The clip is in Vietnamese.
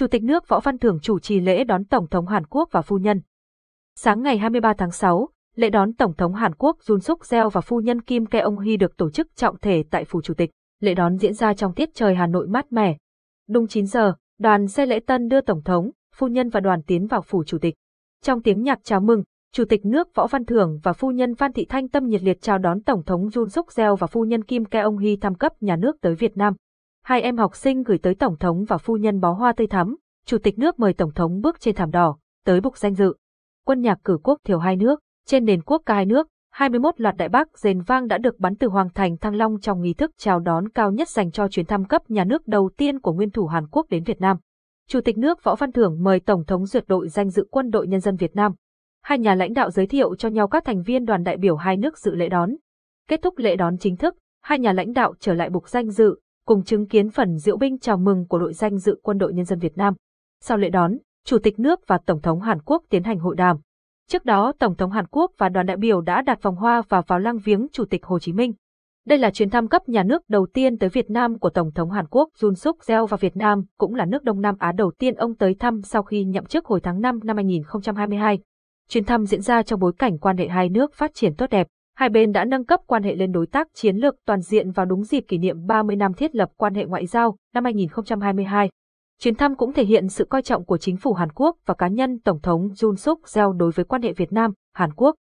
Chủ tịch nước Võ Văn Thưởng chủ trì lễ đón Tổng thống Hàn Quốc và phu nhân. Sáng ngày 23 tháng 6, lễ đón Tổng thống Hàn Quốc Yoon Suk-yeol và phu nhân Kim Keon-hee được tổ chức trọng thể tại Phủ Chủ tịch. Lễ đón diễn ra trong tiết trời Hà Nội mát mẻ. Đúng 9 giờ, đoàn xe lễ tân đưa Tổng thống, phu nhân và đoàn tiến vào Phủ Chủ tịch. Trong tiếng nhạc chào mừng, Chủ tịch nước Võ Văn Thưởng và phu nhân Phan Thị Thanh Tâm nhiệt liệt chào đón Tổng thống Yoon Suk-yeol và phu nhân Kim Keon-hee thăm cấp nhà nước tới Việt Nam. Hai em học sinh gửi tới Tổng thống và phu nhân bó hoa tươi thắm, Chủ tịch nước mời Tổng thống bước trên thảm đỏ, tới bục danh dự. Quân nhạc cử quốc thiều hai nước, trên nền quốc ca hai nước, 21 loạt đại bác rền vang đã được bắn từ Hoàng thành Thăng Long trong nghi thức chào đón cao nhất dành cho chuyến thăm cấp nhà nước đầu tiên của nguyên thủ Hàn Quốc đến Việt Nam. Chủ tịch nước Võ Văn Thưởng mời Tổng thống duyệt đội danh dự Quân đội Nhân dân Việt Nam. Hai nhà lãnh đạo giới thiệu cho nhau các thành viên đoàn đại biểu hai nước dự lễ đón. Kết thúc lễ đón chính thức, hai nhà lãnh đạo trở lại bục danh dự, cùng chứng kiến phần diễu binh chào mừng của đội danh dự Quân đội Nhân dân Việt Nam. Sau lễ đón, Chủ tịch nước và Tổng thống Hàn Quốc tiến hành hội đàm. Trước đó, Tổng thống Hàn Quốc và đoàn đại biểu đã đặt vòng hoa và vào lăng viếng Chủ tịch Hồ Chí Minh. Đây là chuyến thăm cấp nhà nước đầu tiên tới Việt Nam của Tổng thống Hàn Quốc Yoon Suk-yeol, và Việt Nam cũng là nước Đông Nam Á đầu tiên ông tới thăm sau khi nhậm chức hồi tháng 5 năm 2022. Chuyến thăm diễn ra trong bối cảnh quan hệ hai nước phát triển tốt đẹp. Hai bên đã nâng cấp quan hệ lên đối tác chiến lược toàn diện vào đúng dịp kỷ niệm 30 năm thiết lập quan hệ ngoại giao năm 2022. Chuyến thăm cũng thể hiện sự coi trọng của chính phủ Hàn Quốc và cá nhân Tổng thống Yoon Suk-yeol đối với quan hệ Việt Nam, Hàn Quốc.